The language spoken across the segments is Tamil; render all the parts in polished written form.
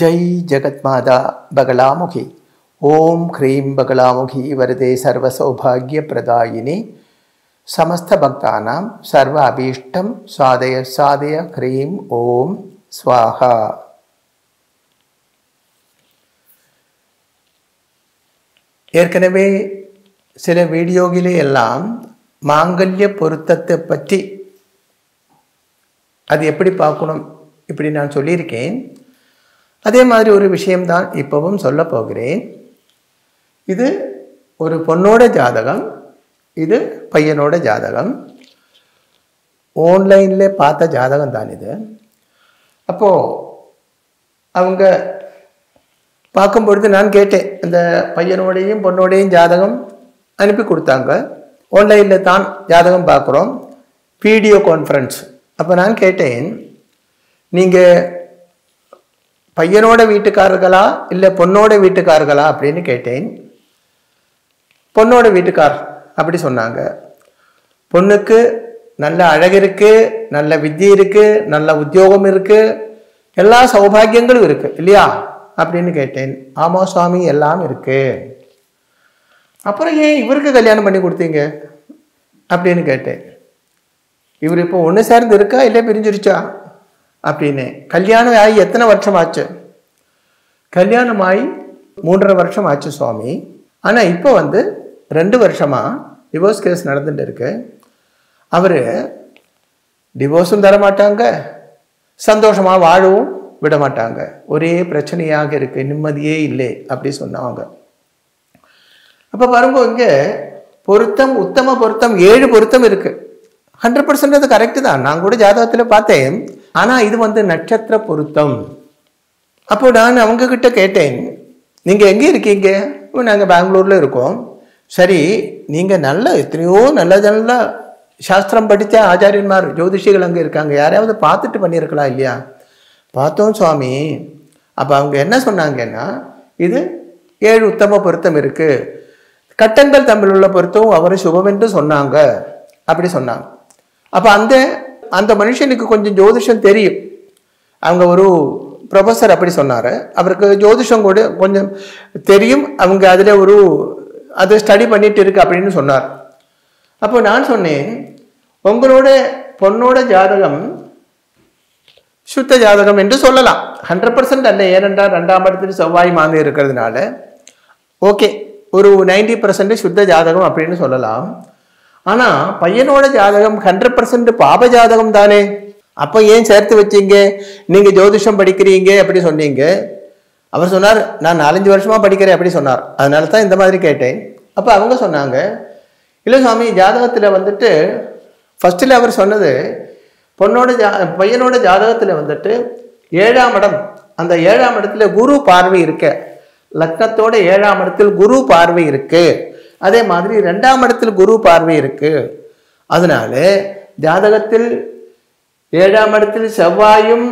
जय जगत्माता बगलामुखी ओम ह्रीं बगलामुखी वरदे सर्वसौभाग्यप्रदायिनी समस्त भक्तानां सर्व अभीष्टं साधय साधय ह्रीं ओम स्वाहा। ஏற்கனவே சில வீடியோகளிலே எல்லாம் மாங்கல்ய பொருத்தத்தை பற்றி அது எப்படி பார்க்கணும் இப்படி நான் சொல்லியிருக்கேன். அதே மாதிரி ஒரு விஷயம்தான் இப்பவும் சொல்ல போகிறேன். இது ஒரு பொண்ணோட ஜாதகம், இது பையனோட ஜாதகம். ஆன்லைனில் பார்த்த ஜாதகம் தான் இது. அப்போது அவங்க பார்க்கும்பொழுது நான் கேட்டேன், அந்த பையனோடையும் பொண்ணோடையும் ஜாதகம் அனுப்பி கொடுத்தாங்க. ஆன்லைனில் தான் ஜாதகம் பார்க்குறோம், வீடியோ கான்ஃபரன்ஸ். அப்போ நான் கேட்டேன், நீங்கள் பையனோட வீட்டுக்காரர்களா இல்லை பொண்ணோட வீட்டுக்காரர்களா அப்படின்னு கேட்டேன். பொண்ணோட வீட்டுக்கார் அப்படி சொன்னாங்க. பொண்ணுக்கு நல்ல அழகு இருக்குது, நல்ல வித்தி இருக்குது, நல்ல உத்தியோகம் இருக்குது, எல்லா சௌபாகியங்களும் இருக்குது இல்லையா அப்படின்னு கேட்டேன். ஆமா சுவாமி, எல்லாம் இருக்குது, அப்புறம் ஏன் இவருக்கு கல்யாணம் பண்ணி கொடுத்தீங்க அப்படின்னு கேட்டேன். இவர் இப்போ ஒன்று சேர்ந்து இருக்கா இல்லை பிரிஞ்சிருச்சா அப்படின்னு. கல்யாணம் ஆகி எத்தனை வருஷம் ஆச்சு? கல்யாணம் ஆகி 3.5 வருஷம் ஆச்சு சுவாமி. ஆனால் இப்போ 2 வருஷமாக டிவோர்ஸ் கேஸ் நடந்துட்டு இருக்கு. அவர் டிவோர்ஸும் தர மாட்டாங்க, சந்தோஷமாக வாழவும் விட மாட்டாங்க, ஒரே பிரச்சனையாக இருக்குது, நிம்மதியே இல்லை அப்படி சொன்னாங்க. அப்போ பாருங்க, இங்கே பொருத்தம் உத்தம பொருத்தம் 7 பொருத்தம் இருக்குது. 100% அது கரெக்டு தான், நான் கூட ஜாதகத்தில் பார்த்தேன். ஆனால் இது நட்சத்திர பொருத்தம். அப்போ நான் அவங்கக்கிட்ட கேட்டேன், நீங்கள் எங்கே இருக்கீங்க? நாங்கள் பெங்களூரில் இருக்கோம். சரி, நீங்கள் நல்ல எத்தனையோ நல்ல நல்ல சாஸ்திரம் படித்த ஆச்சாரியன்மார் ஜோதிஷிகள் அங்கே இருக்காங்க, யாரையாவது பார்த்துட்டு பண்ணியிருக்கலாம் இல்லையா? பார்த்தோம் சுவாமி. அப்போ அவங்க என்ன சொன்னாங்கன்னா, இது 7 உத்தம பொருத்தம் இருக்குது, கட்டங்கள் தமிழ் உள்ள பொருத்தம் அவரை சுபம் என்று சொன்னாங்க அப்படி சொன்னாங்க. அப்போ அந்த அந்த மனுஷனுக்கு கொஞ்சம் ஜோதிஷம் தெரியும். அவங்க ஒரு ப்ரொஃபஸர் அப்படி சொன்னார், அவருக்கு ஜோதிஷம் கூட கொஞ்சம் தெரியும், அவங்க அதில் அதை ஸ்டடி பண்ணிட்டு இருக்கு அப்படின்னு சொன்னார். அப்போ நான் சொன்னேன், உங்களோட பொண்ணோட ஜாதகம் சுத்த ஜாதகம் என்று சொல்லலாம், 100% அல்ல, ஏனென்றால் 2ஆம் இடத்துல செவ்வாய் மாந்து இருக்கிறதுனால ஓகே, ஒரு 90% சுத்த ஜாதகம் அப்படின்னு சொல்லலாம். ஆனால் பையனோட ஜாதகம் 100% பாப ஜாதகம் தானே, அப்போ ஏன் சேர்த்து வச்சிங்க? நீங்கள் ஜோதிஷம் படிக்கிறீங்க அப்படி சொன்னீங்க. அவர் சொன்னார், நான் 4-5 வருஷமாக படிக்கிறேன் அப்படி சொன்னார். அதனால தான் இந்த மாதிரி கேட்டேன். அப்போ அவங்க சொன்னாங்க, இல்லை சுவாமி, ஜாதகத்தில் ஃபஸ்ட்டில் அவர் சொன்னது பொண்ணோட பையனோட ஜாதகத்தில் 7ஆம் இடம், அந்த 7ஆம் இடத்துல குரு பார்வை இருக்கு, லக்னத்தோட 7ஆம் இடத்தில் குரு பார்வை இருக்கு, அதே மாதிரி 2ஆம் இடத்தில் குரு பார்வை இருக்கு. அதனால ஜாதகத்தில் 7ஆம் இடத்தில் செவ்வாயும்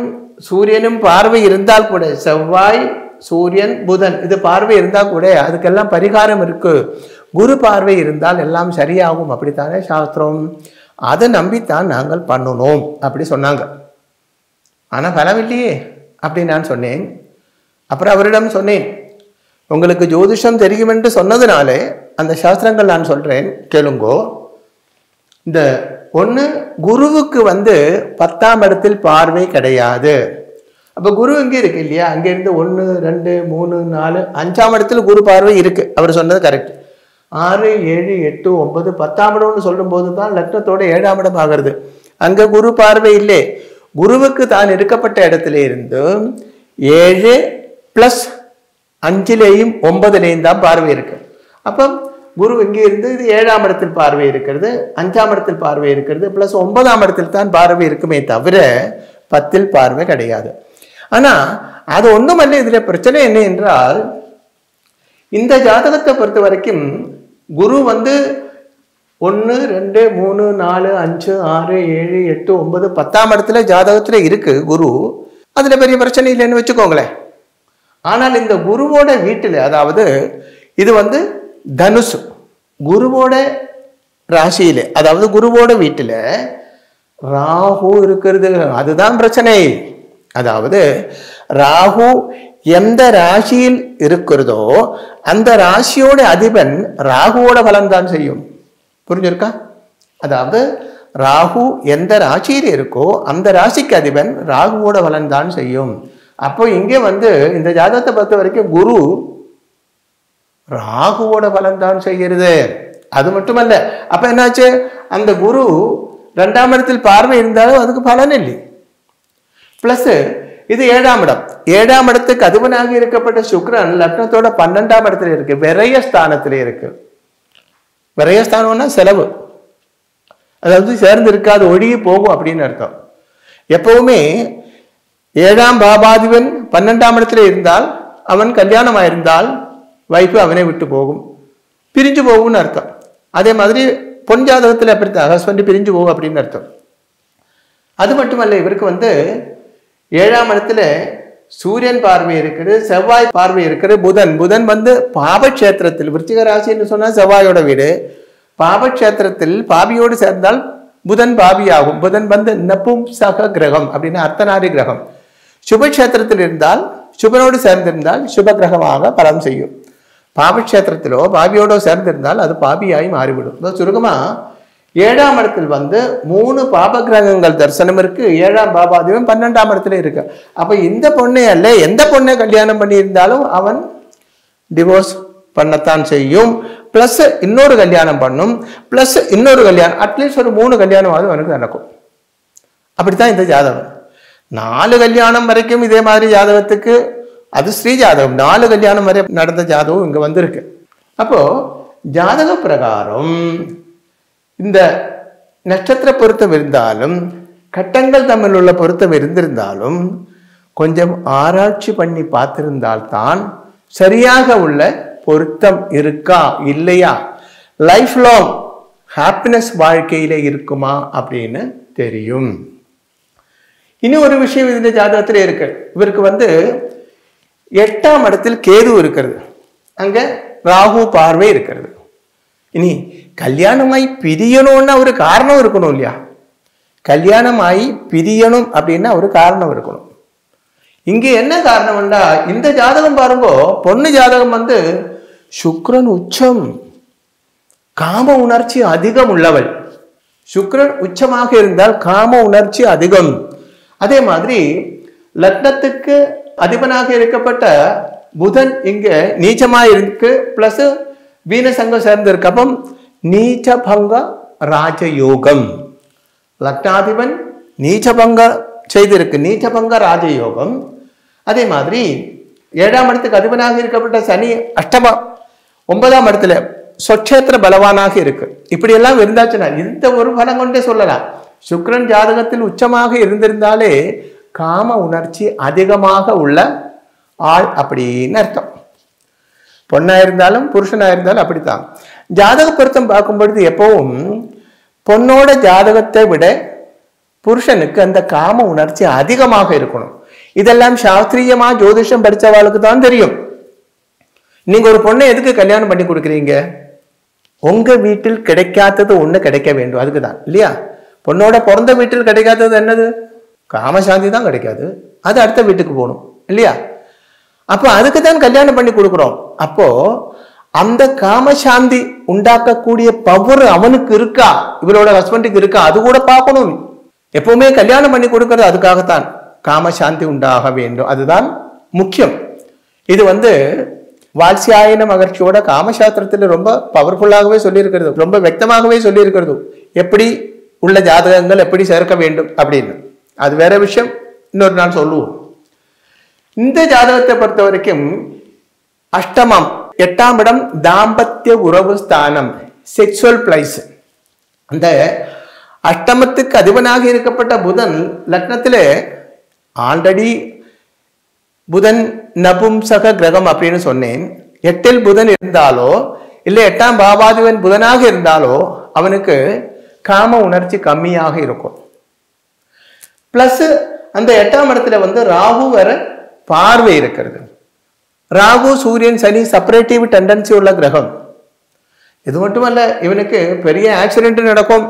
சூரியனும் பார்வை இருந்தால் கூட, செவ்வாய் சூரியன் புதன் இது பார்வை இருந்தால் கூட அதுக்கெல்லாம் பரிகாரம் இருக்கு, குரு பார்வை இருந்தால் எல்லாம் சரியாகும் அப்படித்தானே சாஸ்திரம், அதை நம்பித்தான் நாங்கள் பண்ணணும் அப்படி சொன்னாங்க. ஆனால் பலம் இல்லையே அப்படின்னு நான் சொன்னேன். அப்புறம் அவரிடம் சொன்னேன், உங்களுக்கு ஜோதிஷம் தெரியும் என்று சொன்னதுனாலே அந்த சாஸ்திரங்கள் நான் சொல்கிறேன் கேளுங்கோ. இந்த ஒன்று, குருவுக்கு 10ஆம் இடத்தில் பார்வை கிடையாது. அப்போ குரு இங்கே இருக்கு இல்லையா, அங்கேருந்து 1, 2, 3, 4 5ஆம் இடத்துல குரு பார்வை இருக்குது, அவர் சொன்னது கரெக்ட். 6, 7, 8, 9 10ஆம் இடம்னு சொல்லும்போது தான் லக்னத்தோட 7ஆம் இடம் ஆகிறது, அங்கே குரு பார்வை இல்லை. குருவுக்கு தான் எடுக்கப்பட்ட இடத்துல இருந்து 7+5லேயும் 9லேயும் தான் பார்வை இருக்கு. அப்போ குரு இங்கே இருந்து இது 7ஆம் இடத்தில் பார்வை இருக்கிறது, 5ஆம் இடத்தில் பார்வை இருக்கிறது, +9ஆம் இடத்தில் தான் பார்வை இருக்குமே தவிர 10ல் பார்வை கிடையாது. ஆனால் அது ஒன்றும் அல்ல. இதில் பிரச்சனை என்ன என்றால், இந்த ஜாதகத்தை பொறுத்த வரைக்கும் குரு 1, 2, 3, 4, 5, 6, 7, 8, 9 10ஆம் இடத்துல ஜாதகத்தில் இருக்கு குரு, அதில் பெரிய பிரச்சனை இல்லைன்னு வச்சுக்கோங்களேன். ஆனால் இந்த குருவோட வீட்டில், அதாவது இது தனுசு குருவோட ராசியிலே, அதாவது குருவோட வீட்டில் ராகு இருக்கிறது, அதுதான் பிரச்சனை. அதாவது ராகு எந்த ராசியில் இருக்குறதோ அந்த ராசியோட அதிபன் ராகுவோட பலம்தான் செய்யும். புரிஞ்சிருக்கா? அதாவது ராகு எந்த ராசியில் இருக்கோ அந்த ராசிக்கு அதிபன் ராகுவோட பலம்தான் செய்யும். அப்போ இங்கே வந்து இந்த ஜாதகத்தை பொறுத்த வரைக்கும் குரு ராகுவோட பலம்தான் செய்கிறது. அது மட்டுமல்ல, அப்ப என்னாச்சு, அந்த குரு ரெண்டாம் இடத்தில் பார்வை இருந்தாலும் அதுக்கு பலன் இல்லை. பிளஸ் இது ஏழாம் இடம், ஏழாம் இடத்துக்கு அதுவனாக இருக்கப்பட்ட சுக்கிரன் லக்னத்தோட 12ஆம் இடத்துல இருக்கு, விரய ஸ்தானத்துல இருக்கு. விரய ஸ்தானம்னா செலவு, அதாவது சேர்ந்து இருக்காது, ஒழிய போகும் அப்படின்னு அர்த்தம். எப்பவுமே ஏழாம் பாபாதிபன் 12ஆம் இடத்துல இருந்தால், அவன் கல்யாணமாயிருந்தால் வைஃபு அவனை விட்டு போகும், பிரிஞ்சு போகும்னு அர்த்தம். அதே மாதிரி பொன் ஜாதகத்தில் அப்படித்தான், ஹஸ்பண்ட் பிரிஞ்சு போகும் அப்படின்னு அர்த்தம். அது மட்டுமல்ல, இவருக்கு வந்து 7ஆம் இடத்துல சூரியன் பார்வை இருக்குது, செவ்வாய் பார்வை இருக்குது, புதன் வந்து பாபக்ஷேத்திரத்தில், விருச்சிக ராசின்னு சொன்னால் செவ்வாயோட வீடு, பாபக்ஷேத்திரத்தில் பாபியோடு சேர்ந்தால் புதன் பாபியாகும். புதன் வந்து நபும்சக கிரகம் அப்படின்னா அர்த்தநாரி கிரகம். சுபக்ஷேத்திரத்தில் இருந்தால், சுபனோடு சேர்ந்திருந்தால் சுப கிரகமாக பலம் செய்யும். பாபக்ஷேத்திரத்திலோ பாபியோடோ சேர்ந்திருந்தால் அது பாபியாய் மாறிவிடும். சுருக்கமா 7ஆம் இடத்தில் வந்து 3 பாப கிரகங்கள் தரிசனம் இருக்கு. 7ஆம் பாபாதிபன் 12ஆம் இடத்துல இருக்கு. அப்ப இந்த பொண்ணை அல்ல, எந்த பொண்ணை கல்யாணம் பண்ணியிருந்தாலும் அவன் டிவோர்ஸ் பண்ணத்தான் செய்யும். பிளஸ் இன்னொரு கல்யாணம் பண்ணும், பிளஸ் இன்னொரு கல்யாணம், அட்லீஸ்ட் ஒரு 3 கல்யாணமாவது அவனுக்கு நடக்கும். அப்படித்தான் இந்த ஜாதகம். 4 கல்யாணம் வரைக்கும் இதே மாதிரி ஜாதகத்துக்கு, அது ஸ்ரீ ஜாதகம், 4 கல்யாணம் வரை நடந்த ஜாதகம் இங்கே வந்திருக்கு. அப்போ ஜாதக பிரகாரம் இந்த நட்சத்திர பொருத்தம் இருந்தாலும், கட்டங்கள் தம்மில் உள்ள பொருத்தம் இருந்திருந்தாலும், கொஞ்சம் ஆராய்ச்சி பண்ணி பார்த்திருந்தால்தான் சரியாக உள்ள பொருத்தம் இருக்கா இல்லையா, லைஃப் லாங் ஹாப்பினஸ் வாழ்க்கையில இருக்குமா அப்படின்னு தெரியும். இனி ஒரு விஷயம் இந்த ஜாதகத்திலே இருக்கு. இவருக்கு வந்து 8ஆம் இடத்தில் கேது இருக்கிறது, அங்க ராகு பார்வை இருக்கிறது. இனி கல்யாணமாய் பிரியணும்னா ஒரு காரணம் இருக்கணும் இல்லையா? கல்யாணமாய் பிரியணும் அப்படின்னா ஒரு காரணம் இருக்கணும். இங்க என்ன காரணம்னா, இந்த ஜாதகம் பாருங்கோ, பொண்ணு ஜாதகம் வந்து சுக்கிரன் உச்சம், காம உணர்ச்சி அதிகம் உள்ளவள். சுக்கிரன் உச்சமாக இருந்தால் காம உணர்ச்சி அதிகம். அதே மாதிரி லக்னத்துக்கு அதிபனாக இருக்கப்பட்ட புதன் இங்க நீச்சமா இருக்கு, பிளஸ் வீணசங்கம் சேர்ந்திருக்கு. அப்போ நீச்சபங்க ராஜயோகம், லக்னாதிபன் நீச்சபங்க செய்திருக்கு, நீச்சபங்க ராஜயோகம். அதே மாதிரி 7ஆம் இடத்துக்கு அதிபனாக இருக்கப்பட்ட சனி அஷ்டம 9ஆம் இடத்துல சொட்சேத்திர பலவானாக இருக்கு. இப்படியெல்லாம் இருந்தாச்சுன்னா இந்த ஒரு பலம் கொண்டே சொல்லலாம், சுக்கிரன் ஜாதகத்தில் உச்சமாக இருந்திருந்தாலே காம உணர்ச்சி அதிகமாக உள்ள ஆள் அப்படின்னு அர்த்தம். பொண்ணாயிருந்தாலும் புருஷனாயிருந்தாலும் அப்படித்தான். ஜாதக பொருத்தம் பார்க்கும்பொழுது எப்பவும் பொண்ணோட ஜாதகத்தை விட புருஷனுக்கு அந்த காம உணர்ச்சி அதிகமாக இருக்கணும். இதெல்லாம் சாஸ்திரியமா ஜோதிஷம் படித்தவாளுக்கு தான் தெரியும். நீங்க ஒரு பொண்ணை எதுக்கு கல்யாணம் பண்ணி கொடுக்குறீங்க? உங்க வீட்டில் கிடைக்காதது ஒண்ணு கிடைக்க வேண்டும், அதுக்கு தான் இல்லையா? பொண்ணோட பிறந்த வீட்டில் கிடைக்காதது என்னது? காமசாந்தி தான் கிடைக்காது, அது அடுத்த வீட்டுக்கு போகணும் இல்லையா? அப்போ அதுக்கு தான் கல்யாணம் பண்ணி கொடுக்குறோம். அப்போ அந்த காமசாந்தி உண்டாக்கக்கூடிய பவர் அவனுக்கு இருக்கா, இவரோட ஹஸ்பண்டுக்கு இருக்கா, அது கூட பார்க்கணும். எப்பவுமே கல்யாணம் பண்ணி கொடுக்கறது அதுக்காகத்தான், காமசாந்தி உண்டாக வேண்டும், அதுதான் முக்கியம். இது வந்து வால்சியாயன மகர்ஷியோட காமசாஸ்திரத்தில் ரொம்ப பவர்ஃபுல்லாகவே சொல்லியிருக்கிறது, ரொம்ப வியக்தமாகவே சொல்லியிருக்கிறது, எப்படி உள்ள ஜாதகங்கள் எப்படி சேர்க்க வேண்டும் அப்படின்னு. அது வேற விஷயம், இன்னொரு நாள் சொல்லுவோம். இந்த ஜாதகத்தை பொறுத்த வரைக்கும் அஷ்டமம் 8ஆம் இடம் தாம்பத்திய உறவு ஸ்தானம், செக்ஷுவல் பிளேஸ். அந்த அஷ்டமத்துக்கு அதிபனாக இருக்கப்பட்ட புதன் லக்னத்திலே ஆல்ரெடி புதன் நபும்சக கிரகம் அப்படின்னு சொன்னேன். 8இல் புதன் இருந்தாலோ இல்லை 8ஆம் பாபாதிபன் புதனாக இருந்தாலோ அவனுக்கு காம உணர்ச்சி கம்மியாக இருக்கும். பிளஸ் அந்த 8ஆம் இடத்துல வந்து ராகு வர பார்வை இருக்கிறது. ராகு சூரியன் சனி செப்பரேட்டிவ் டெண்டன்சி உள்ள கிரகம். இது மட்டுமல்ல, இவனுக்கு பெரிய ஆக்சிடென்ட் நடக்கும்,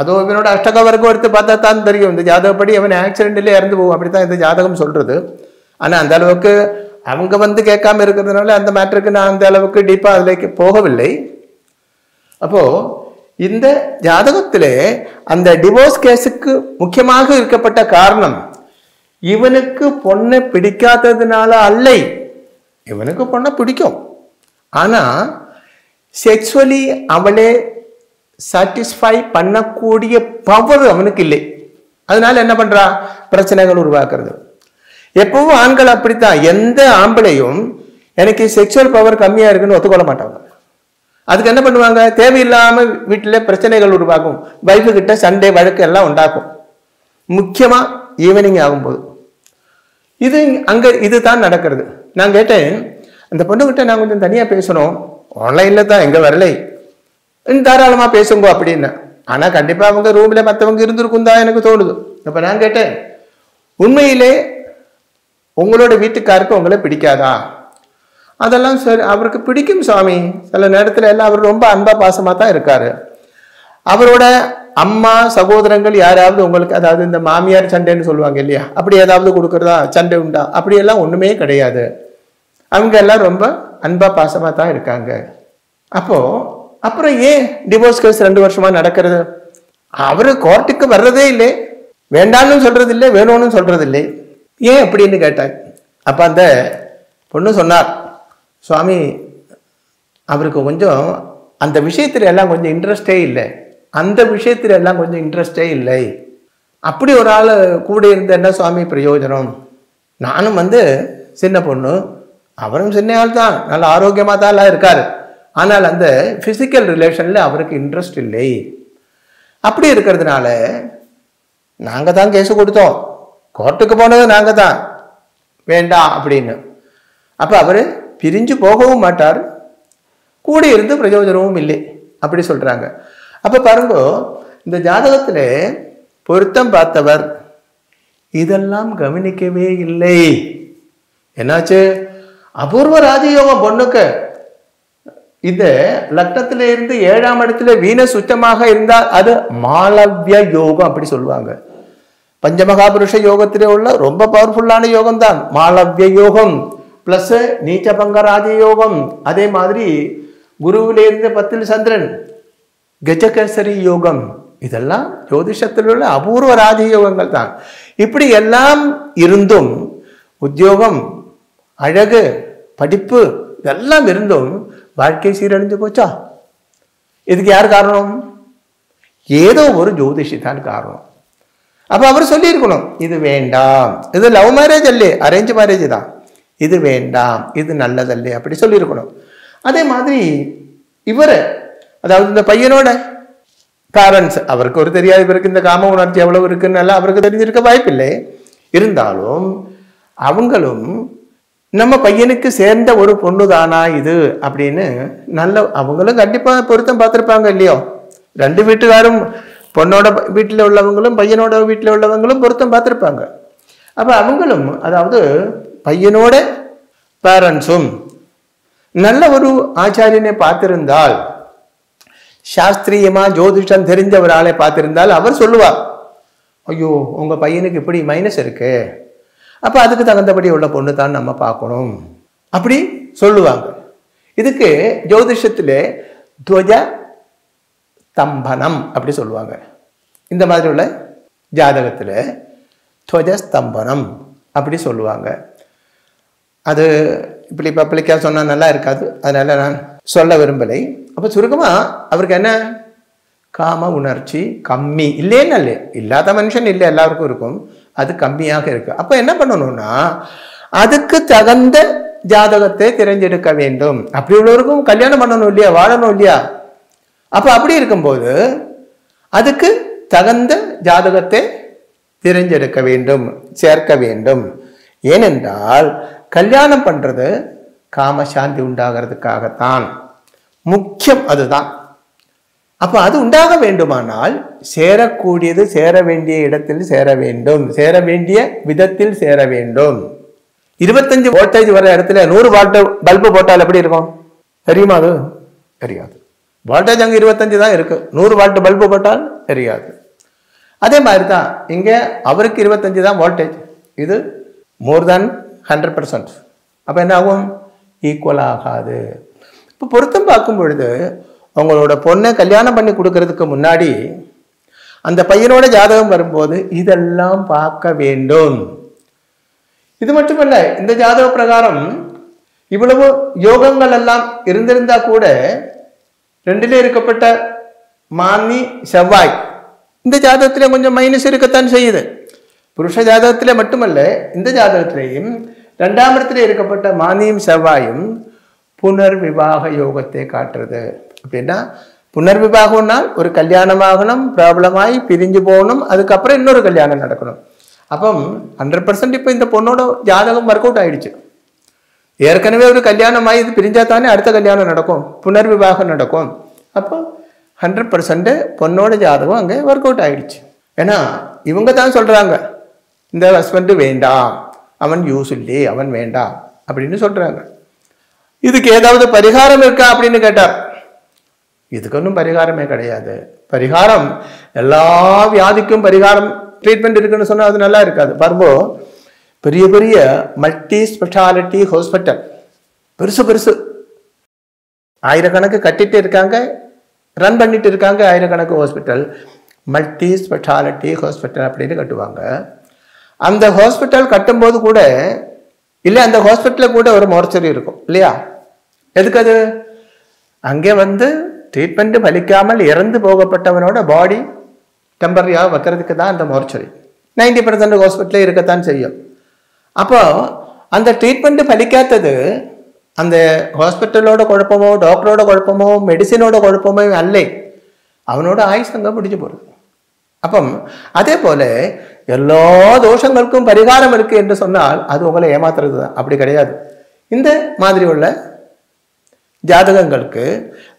अदोनो अष्टकवर्ग पाता तान तरीके जादकपड़ी आक्सीडेंटल इरुपो अब जातक सुल्हु आना अंत वो केकाम अंत मैटर ना अंत डीपा अगल अब इत जातक अंत डिवोर्स केसुक्कु मुख्यमागा कारणम इवनुक्कु पोन्ने पिडिक्कादनाल अल्ल इवनुक्कु पोन्ने पिडिक्कुम आना सेक्सुअली अवले सैटिस्फाई पन्नकूडिय पवर अवनुक्कु इल्ल अदनाल एन्न पण्रा प्रच्चनैगळ उरुवाक्किरदु एप्पोवुम आण्गळ अप्पडित्तान एंद आम्बिलैयुम एनक्कु सेक्सुअल पवर कम्मिया इरुक्कुन्नु ओत्तुकोल्ल माट्टांगा அதுக்கு என்ன பண்ணுவாங்க தேவையில்லாம வீட்டிலே பிரச்சனைகள் உருவாகும் வைஃப் கிட்ட சண்டை வழக்கு எல்லாம் உண்டாகும் முக்கியமா ஈவினிங் ஆகும்போது இது அங்க இதுதான் நடக்கிறது நான் கேட்டேன் அந்த பொண்ணு கிட்ட நான் கொஞ்சம் தனியா பேசணும் ஆன்லைன்ல தான் எங்க வரலை இந்த தாராளமா பேசுங்க அப்படினா ஆனா கண்டிப்பா அவங்க ரூம்ல மத்தவங்க இருந்திருக்கும் தான் எனக்கு தோணுது அப்ப நான் கேட்டேன் உண்மையிலே உங்களோட வீட்டுக்காரருக்கு உங்களை பிடிக்காதா अदल सर पिड़म स्वामी सब ना रोम अनपा पासमो अम्मा सहोद यार मामियाार संडेलिया अब संडे उंडा अब कल रोम अनपा पासमा अब डिवोर्स केस रे वर्षमा कोर्ट्टुक्कु वर्रदे इल्ले वेंडान्नु सोल्रदु इल्ले वेणुन्नु सोल्रदु इल्ले ऐन अप्पडिन्नु केट्टान अप्प अंद पोन्नु सोन्नार स्वामी अंत विषय इंट्रस्टे अंत विषय इंट्रस्टे अभी और आड़ स्वामी प्रयोजन नानूं वो चिन्ह ना आरोग्यम आना अंत फिजिकल रिलेशन इंट्रस्ट अभी केस कोर्ट्टुक्कु अब अ பிரிஞ்சு போகவும் மாட்டார் கூட இருந்து பிரயோஜனமும் இல்லை அப்படி சொல்றாங்க அப்ப பாருங்க இந்த ஜாதகத்திலே பொருத்தம் பார்த்தவர் இதெல்லாம் கவனிக்கவே இல்லை என்னாச்சு அபூர்வ ராஜயோகம் பொண்ணுக்கு இந்த லக்னத்திலே இருந்து 7ஆம் இடத்திலே வீனஸ் சுத்தமாக இருந்தால் அது மாலவ்ய யோகம் அப்படி சொல்வாங்க பஞ்சமகாபுருஷ யோகத்திலே உள்ள ரொம்ப பவர்ஃபுல்லான யோகம் தான் மாலவ்ய யோகம் प्लस नीच पंगराजयोगम अदे मादिरी गुरुविलेंदु पत्तिल चंद्रन गजकेसरी योगम इदेल्लाम ज्योतिषत्तिल उल्ल अपूर्व राजयोगंगल तान इप्पड़ी एल्लाम इरुंदुम उद्योगम अलगु पडिप्पु इदेल्लाम इरुंदुम वाळ्कै सीरडिंजु पोच्चा इदुक्कु यार कारणम एदो ओरु ज्योतिषी तान कारणम अप्प अवर सोल्लिरुक्कणुम इदु वेंडाम इदु लव मैरेज अल्ल अरेंज मैरेज तान इत वाम इत नल्लदल्ले अब अदारी इवर अदावदु पय्यनोड पेरेंट्स काम उणर्ची एव्वलवु वायप्पिल्लै नम्म पय्यनुक्कु सेर्ंद ओरु पोन्नु दाना इदु अप्पडिनु नल्ला अवंगलुम कंडिप्पा पोरुत्तम पार्त्तिरुप्पांगा इल्लैयो रेंडु वीट्टुकारुम पोन्नोड वीट्टिल उल्लवंगलुम पय्यनोड वीट्टिल उल्लवंगलुम पोरुत्तम पार्त्तिरुप्पांगा अप्प अवंगलुम अदावदु पय्यनोड पेरेंट्सुम नल्ल ओरु आचार्यने पार्त्तिरुंदाल शास्त्रीयमा ज्योतिषम तेरिंज ओरु आळे पार्त्तिरुंदाल अवर सोल्लुवार अय्यो उंगा पय्यनुक्कु इप्पडी माइनस इरुक्कु अप्प अदुक्कु तगंदपडी उल्ल पोण्णु तान नम्म पार्क्कणुम अप्पडी सोल्लुवांगा इदुक्कु ज्योतिषत्तिले ध्वज स्तंभनम अप्पडी सोल्लुवांगा इंद मादिरी उल्ल जातकत्तिले ध्वज स्तंभनम अप्पडी सोल्लुवांगा அது இப்படி பப்ளிக்கா சொன்னா நல்லா இருக்காது அதனால நான் சொல்ல விரும்பலை அப்ப சுருக்கமா அவருக்கு என்ன காம உணர்ச்சி கம்மி இல்லேனல்ல இல்லாத மனுஷன் இல்ல எல்லாருக்கும் இருக்கும் அது கம்மியாக இருக்கு அப்ப என்ன பண்ணனும்னா அதுக்கு தகுந்த ஜாதகத்தை தேர்ந்தெடுக்க வேண்டும் அப்படி உள்ளவருக்கும் கல்யாணம் பண்ணனும் இல்லையா வாழணும் இல்லையா அப்ப அப்படி இருக்கும்போது அதுக்கு தகுந்த ஜாதகத்தை தேர்ந்தெடுக்க வேண்டும் சேர்க்க வேண்டும் ஏனென்றால் கல்யாணம் பண்றது காம சாந்தி உண்டாகிறதுக்காக தான் முக்கியம் அதுதான் அப்ப அது உண்டாக வேண்டுமானால் சேர கூடியது சேர வேண்டிய இடத்தில் சேர வேண்டும் சேர வேண்டிய விதத்தில் சேர வேண்டும் 25 வோல்டேஜ் வர இடத்துல 100 வாட் பல்பு போட்டால் எப்படி இருக்கும் தெரியுமா அது தெரியாது வோல்டேஜ் அங்க 25 தான் இருக்கு 100 வாட் பல்பு போட்டால் தெரியாது. அதே மாதிரி தான் இங்கே அவருக்கு 25 தான் வோல்டேஜ், இது மோர் தென் 100%. அப்போ என்ன ஆகும்? ஈக்குவல் ஆகாது. இப்போ பொருத்தம் பார்க்கும் பொழுது அவங்களோட பொண்ணை கல்யாணம் பண்ணி கொடுக்கறதுக்கு முன்னாடி அந்த பையனோட ஜாதகம் வரும்போது இதெல்லாம் பார்க்க வேண்டும். இது மட்டுமல்ல, இந்த ஜாதக பிரகாரம் இவ்வளவு யோகங்கள் எல்லாம் இருந்திருந்தா கூட ரெண்டிலே இருக்கப்பட்ட மானி செவ்வாய் இந்த ஜாதகத்திலே கொஞ்சம் மைனஸ் இருக்கத்தான் செய்யுது. புருஷ ஜாதகத்திலே மட்டுமல்ல, இந்த ஜாதகத்திலேயும் ரெண்டாம் இடத்துல இருக்கப்பட்ட மானியும் செவ்வாயும் புனர்விவாக யோகத்தை காட்டுறது. அப்படின்னா புனர்விவாகம்னா ஒரு கல்யாணம் ஆகணும், ப்ராப்ளமாகி பிரிஞ்சு போகணும், அதுக்கப்புறம் இன்னொரு கல்யாணம் நடக்கணும். அப்போ 100% இப்போ இந்த பொண்ணோட ஜாதகம் ஒர்க் அவுட் ஆகிடுச்சு. ஏற்கனவே ஒரு கல்யாணம் ஆகி இது பிரிஞ்சா தானே அடுத்த கல்யாணம் நடக்கும், புனர்விவாகம் நடக்கும். அப்போ 100% பொண்ணோட ஜாதகம் அங்கே ஒர்க் அவுட் ஆகிடுச்சு. ஏன்னா இவங்க தான் சொல்கிறாங்க இந்த ஹஸ்பண்டு வேண்டாம், அவன் யூஸ் இல்லை, அவன் வேண்டாம் அப்படின்னு சொல்கிறாங்க. இதுக்கு ஏதாவது பரிகாரம் இருக்கா அப்படின்னு கேட்டார். இதுக்கு ஒன்றும் பரிகாரமே கிடையாது. பரிகாரம் எல்லா வியாதிக்கும் பரிகாரம் ட்ரீட்மெண்ட் இருக்குன்னு சொன்னால் அது நல்லா இருக்காது. பர்போ பெரிய பெரிய மல்டி ஸ்பெஷாலிட்டி ஹாஸ்பிட்டல் பெருசு பெருசு ஆயிரக்கணக்கு கட்டிட்டு இருக்காங்க, ரன் பண்ணிட்டு இருக்காங்க. ஆயிரக்கணக்கு ஹாஸ்பிட்டல் மல்டி ஸ்பெஷாலிட்டி ஹாஸ்பிட்டல் அப்படின்னு கட்டுவாங்க. அந்த ஹாஸ்பிட்டல் கட்டும்போது கூட இல்லை, அந்த ஹாஸ்பிட்டலில் கூட ஒரு மோர்ச்சரி இருக்கும் இல்லையா? எதுக்கு அது? அங்கே ட்ரீட்மெண்ட்டு பலிக்காமல் இறந்து போகப்பட்டவனோட பாடி டெம்பரரியாக வைக்கிறதுக்கு தான் அந்த மோர்ச்சரி. 90% ஹாஸ்பிட்டலே இருக்கத்தான் செய்யும். அப்போ அந்த ட்ரீட்மெண்ட்டு பலிக்காதது அந்த ஹாஸ்பிட்டலோட குழப்பமோ, டாக்டரோட குழப்பமோ, மெடிசினோட குழப்பமோ அல்ல, அவனோட ஆயுஷ் அங்கே முடிஞ்சு போகிறது. அப்போ அதே போல் எல்லா தோஷங்களுக்கும் பரிகாரம் இருக்குது என்று சொன்னால் அது உங்களை ஏமாத்துறது தான். அப்படி கிடையாது. இந்த மாதிரி உள்ள ஜாதகங்களுக்கு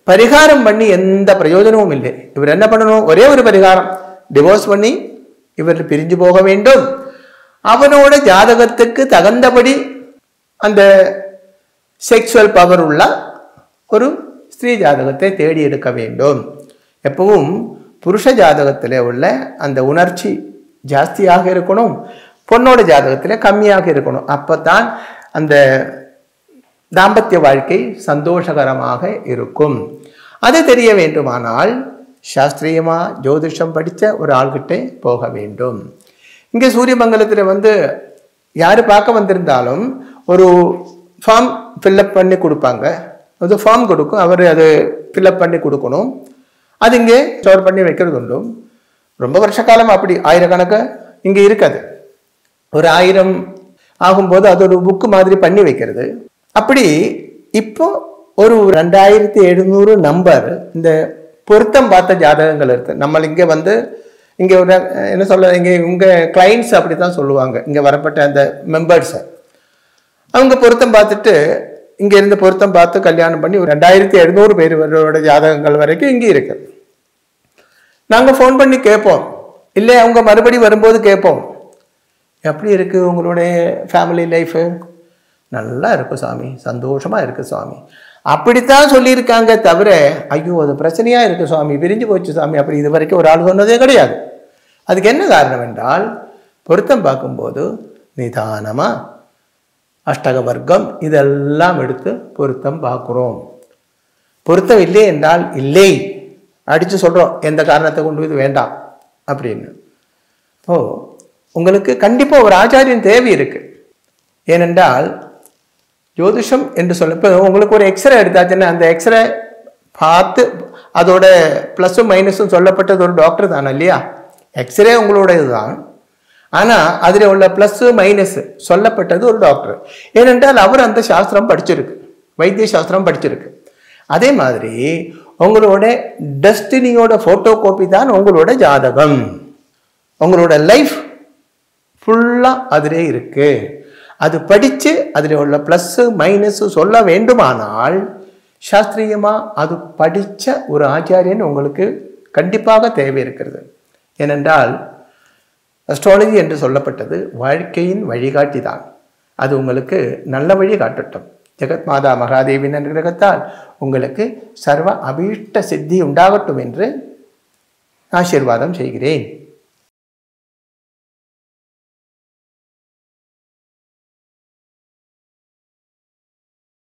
பரிகாரம் பண்ணி எந்த பிரயோஜனமும் இல்லை. இவர் என்ன பண்ணணும்? ஒரே ஒரு பரிகாரம், டிவோர்ஸ் பண்ணி இவர் பிரிஞ்சு போக வேண்டும். அவனோட ஜாதகத்துக்கு தகுந்தபடி அந்த செக்ஷுவல் பவர் உள்ள ஒரு ஸ்திரீ ஜாதகத்தை தேடி எடுக்க வேண்டும். எப்பவும் புருஷ ஜாதகத்தில் உள்ள அந்த உணர்ச்சி ஜாஸ்தியாக இருக்கணும், பொண்ணோட ஜாதகத்தில் கம்மியாக இருக்கணும். அப்போ தான் அந்த தாம்பத்திய வாழ்க்கை சந்தோஷகரமாக இருக்கும். அது தெரிய வேண்டுமானால் சாஸ்திரியமாக ஜோதிஷம் படித்த ஒரு ஆள்கிட்டே போக வேண்டும். இங்கே சூரியமங்கலத்தில் யார் பார்க்க வந்திருந்தாலும் ஒரு ஃபார்ம் ஃபில்லப் பண்ணி கொடுப்பாங்க. அது ஃபார்ம் கொடுக்கும், அவர் அது ஃபில்லப் பண்ணி கொடுக்கணும். அது இங்கே ஸ்டோர் பண்ணி வைக்கிறது உண்டும். ரொம்ப வருஷ காலம் அப்படி ஆயிரக்கணக்கு இங்கே இருக்காது. ஒரு 1000 ஆகும்போது அது ஒரு புக்கு மாதிரி பண்ணி வைக்கிறது. அப்படி இப்போ ஒரு 2700 நம்பர் இந்த பொருத்தம் பார்த்த ஜாதகங்கள் இருக்குது. நம்ம இங்கே இங்கே ஒரு என்ன சொல்ல, இங்கே உங்கள் கிளைண்ட்ஸ் அப்படி தான் சொல்லுவாங்க. இங்கே வரப்பட்ட அந்த மெம்பர்ஸை அவங்க பொருத்தம் பார்த்துட்டு இங்கே இருந்து பொருத்தம் பார்த்து கல்யாணம் பண்ணி ஒரு 2700 பேரோட ஜாதகங்கள் வரைக்கும் இங்கே இருக்குது. நாங்கள் ஃபோன் பண்ணி கேட்போம், இல்லை அவங்க மறுபடி வரும்போது கேட்போம், எப்படி இருக்குது உங்களுடைய ஃபேமிலி லைஃபு? நல்லா இருக்குது சாமி, சந்தோஷமாக இருக்குது சாமி அப்படித்தான் சொல்லியிருக்காங்க. தவிர ஐயோ அது பிரச்சனையாக இருக்குது சாமி, விரிஞ்சு போச்சு சாமி அப்படி இது வரைக்கும் ஒரு ஆள் சொன்னதே கிடையாது. அதுக்கு என்ன காரணம் என்றால் பொருத்தம் பார்க்கும்போது நிதானமாக அஷ்டக வர்க்கம் இதெல்லாம் எடுத்து பொருத்தம் பார்க்குறோம். பொருத்தம் இல்லை என்றால் இல்லை, அடித்து சொல்கிறோம் எந்த காரணத்தை கொண்டு இது வேண்டாம் அப்படின்னு. ஓ, உங்களுக்கு கண்டிப்பாக ஒரு ஆச்சாரியன் தேவை இருக்குது. ஏனென்றால் ஜோதிஷம் என்று சொல்லப்போ உங்களுக்கு ஒரு எக்ஸ்ரே எடுத்தாச்சுன்னா அந்த எக்ஸ்ரே பார்த்து அதோட ப்ளஸ்ஸும் மைனஸும் சொல்லப்பட்டது ஒரு டாக்டர் தானே இல்லையா? எக்ஸ்ரே உங்களோட இதுதான், ஆனால் அதில் உள்ள ப்ளஸ்ஸு மைனஸு சொல்லப்பட்டது ஒரு டாக்டர். ஏனென்றால் அவர் அந்த சாஸ்திரம் படிச்சிருக்கு, வைத்திய சாஸ்திரம் படிச்சிருக்கு. அதே மாதிரி உங்களோட டெஸ்டினியோட ஃபோட்டோ காப்பி தான் உங்களோட ஜாதகம். உங்களோட லைஃப் ஃபுல்லாக அதிலே இருக்குது. அது படித்து அதில் உள்ள ப்ளஸ்ஸு மைனஸு சொல்ல வேண்டுமானால் சாஸ்திரியமாக அது படித்த ஒரு ஆச்சாரியன் உங்களுக்கு கண்டிப்பாக தேவை இருக்கிறது. ஏனென்றால் அஸ்ட்ராலஜி என்று சொல்லப்பட்டது வாழ்க்கையின் வழிகாட்டி தான். அது உங்களுக்கு நல்ல வழி காட்டட்டும். ஜெகத் மாதா மகாதேவின் அனுகிரகத்தால் உங்களுக்கு சர்வ அபீஷ்ட சித்தி உண்டாகட்டும் என்று ஆசீர்வாதம் செய்கிறேன்.